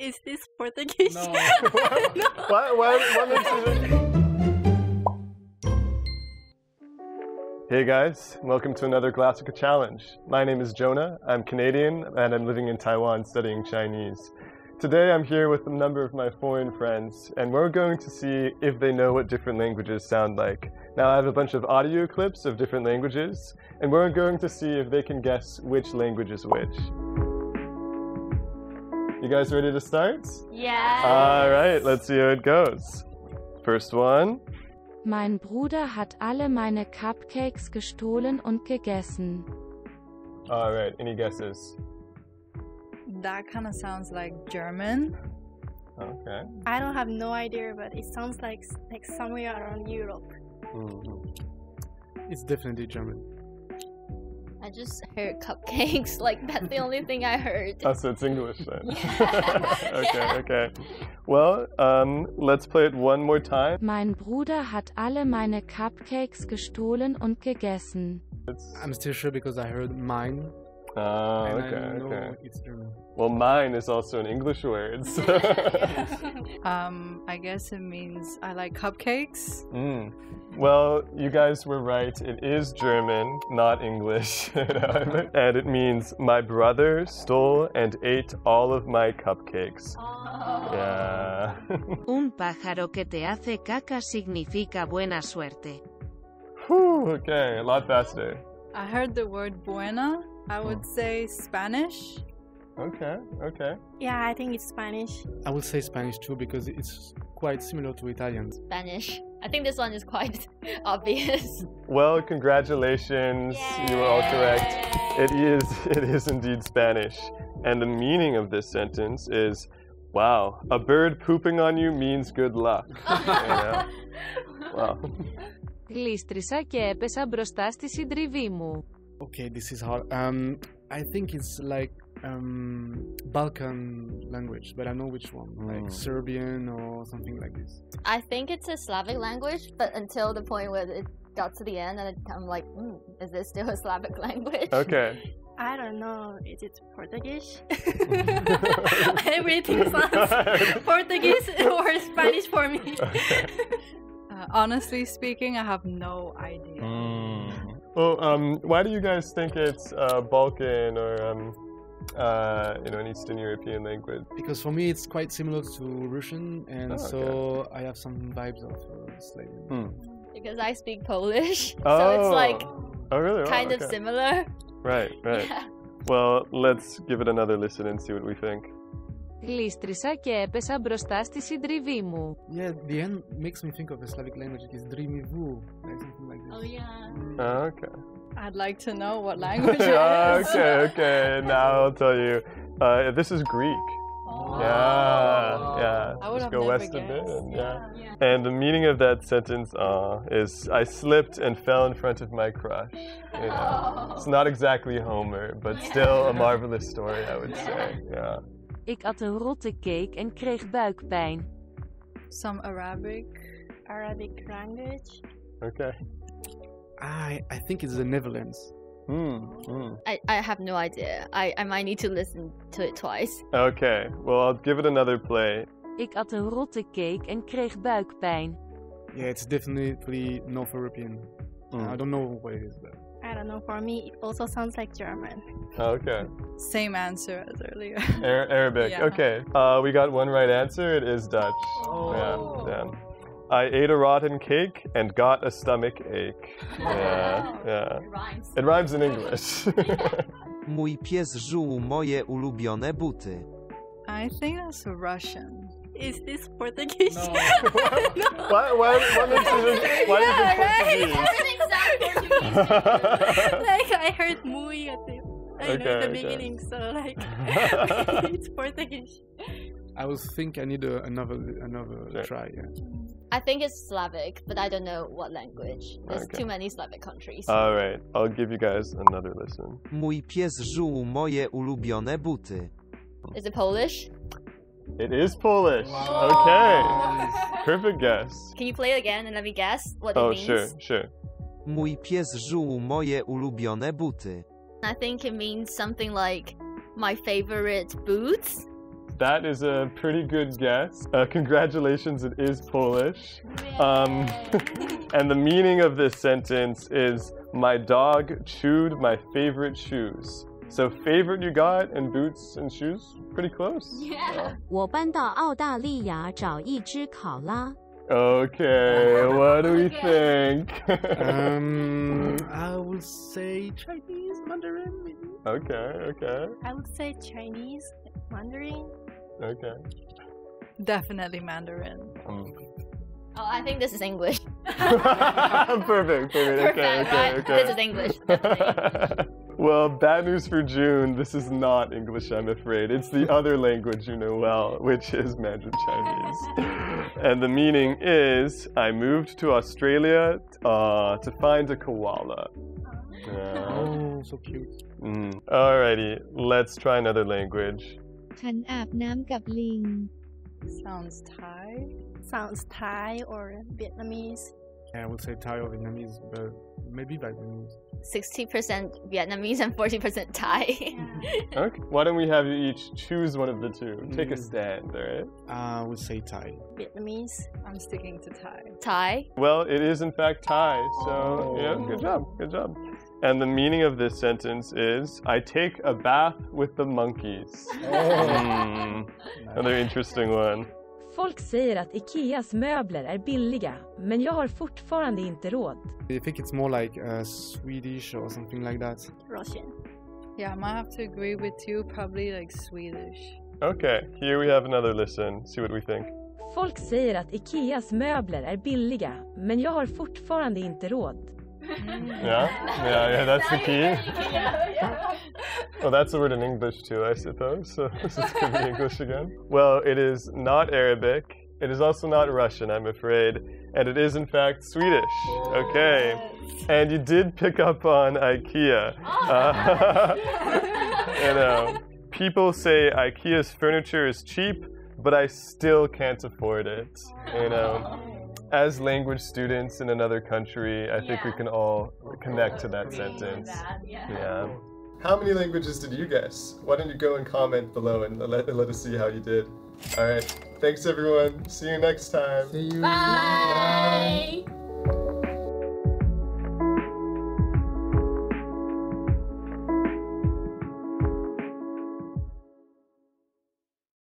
Is this Portuguese? No. No. Hey guys, welcome to another Glossika challenge. My name is Jonah, I'm Canadian, and I'm living in Taiwan studying Chinese. Today I'm here with a number of my foreign friends, and we're going to see if they know what different languages sound like. Now I have a bunch of audio clips of different languages, and we're going to see if they can guess which language is which. You guys ready to start? Yeah. All right, let's see how it goes. First one. Mein Bruder hat alle meine Cupcakes gestohlen und gegessen. All right, any guesses? That kind of sounds like German. Okay. I don't have no idea, but it sounds like somewhere around Europe. Mm-hmm. It's definitely German. I just heard cupcakes, like that's the only thing I heard. Oh, so it's English then. Yeah. Okay. Well, let's play it one more time. Mein Bruder hat alle meine Cupcakes gestohlen und gegessen. I'm still sure because I heard mine. Oh, okay. It's German. Well, mine is also an English word. So. I guess it means I like cupcakes. Mm. Well, you guys were right. It is German, not English. You know? And it means my brother stole and ate all of my cupcakes. Oh. Yeah. Un pájaro que te hace caca significa buena suerte. Whew, okay, a lot faster. I heard the word buena. I would say Spanish. Okay. Yeah, I think it's Spanish. I would say Spanish too because it's quite similar to Italian. Spanish. I think this one is quite obvious. Well, congratulations. Yay. You were all correct. It is indeed Spanish. And the meaning of this sentence is, wow, a bird pooping on you means good luck. Wow. Γλίστρισα και έπεσα μπροστά στη συντριβή μου. Okay, this is hard. I think it's like Balkan language, but I know which one, like Serbian or something like this. I think it's a Slavic language, but until the point where it got to the end, and I'm like, is this still a Slavic language? Okay. I don't know. Is it Portuguese? Everything sounds Portuguese or Spanish for me. Okay. Honestly speaking, I have no idea. Well, why do you guys think it's Balkan or an Eastern European language? Because for me it's quite similar to Russian, and so I have some vibes of Slavic. Because I speak Polish, so it's like kind of similar. Right. Yeah. Well, let's give it another listen and see what we think. Γλίστρισα και έπεσα μπροστά στη συντριβή μου. Yeah, the end makes me think of a Slavic language. It's drimivu, like something like this. Oh yeah. Okay. I'd like to know what language it is. Okay. Now I'll tell you. This is Greek. Oh. Yeah. I would just go west a bit. Yeah. And the meaning of that sentence is I slipped and fell in front of my crush. You know? Oh. It's not exactly Homer, but still a marvelous story, I would say. Yeah. Ik at een rotte cake en kreeg buikpijn. Some Arabic language. Okay. I think it's the Netherlands. I have no idea. I might need to listen to it twice. Okay, well I'll give it another play. Ik at een rotte cake en kreeg buikpijn. Yeah, it's definitely North European. I don't know what it is though. I don't know, for me it also sounds like German. Okay. Same answer as earlier. Arabic. Yeah. Okay. We got one right answer. It is Dutch. Oh. Yeah. I ate a rotten cake and got a stomach ache. Yeah. It rhymes. It rhymes in English. Mój pies żuł moje ulubione buty. I think that's Russian. Is this Portuguese? No. Why is it Portuguese? Everything sounds Portuguese. Like I heard muy at the beginning, so like it's Portuguese. I would think I need another try. Yeah. I think it's Slavic, but I don't know what language. There's too many Slavic countries. All right, I'll give you guys another listen. Mój pies żuł moje ulubione buty. Is it Polish? It is Polish. Wow. Okay. Perfect guess. Can you play it again and let me guess what it means? Oh, sure. Mój pies żuł moje ulubione buty. I think it means something like my favorite boots. That is a pretty good guess. Congratulations, it is Polish. And the meaning of this sentence is, my dog chewed my favorite shoes. So favorite you got, and boots and shoes, pretty close. Yeah. Okay, what do we think? I will say Chinese Mandarin. Maybe. Okay, okay. I would say Chinese Mandarin. Okay. Definitely Mandarin. Oh, I think this is English. Perfect, perfect. Okay, okay, okay. This is English. Well, bad news for June, this is not English, I'm afraid. It's the other language you know well, which is Mandarin Chinese. And the meaning is, I moved to Australia to find a koala. Oh, so cute. Alrighty, let's try another language. ฉัน อาบ น้ำ กับ ลิง. Sounds Thai. Sounds Thai or Vietnamese. Yeah, I would say Thai or Vietnamese, but maybe Vietnamese. 60% Vietnamese and 40% Thai. Yeah. Okay. Why don't we have you each choose one of the two? Take a stand, alright? I would say Thai. Vietnamese. I'm sticking to Thai. Thai? Well, it is in fact Thai, so yeah, good job, good job. And the meaning of this sentence is, I take a bath with the monkeys. Another interesting one. Folk säger att Ikeas möbler är billiga, men jag har fortfarande inte råd. I think it's more like Swedish or something like that. Russian. Yeah, I might have to agree with you, probably like Swedish. Okay, here we have another listen, see what we think. Folk säger att Ikeas möbler är billiga, men jag har fortfarande inte råd. Yeah, that's the key. Well, that's the word in English too, I suppose, so this is going to be English again. Well, it is not Arabic, it is also not Russian, I'm afraid, and it is in fact Swedish. Okay, and you did pick up on IKEA. You know, people say IKEA's furniture is cheap, but I still can't afford it, you know. As language students in another country, I think we can all connect to that sentence. How many languages did you guess? Why don't you go and comment below and let us see how you did. All right, thanks everyone. See you next time. See you. Bye. Bye.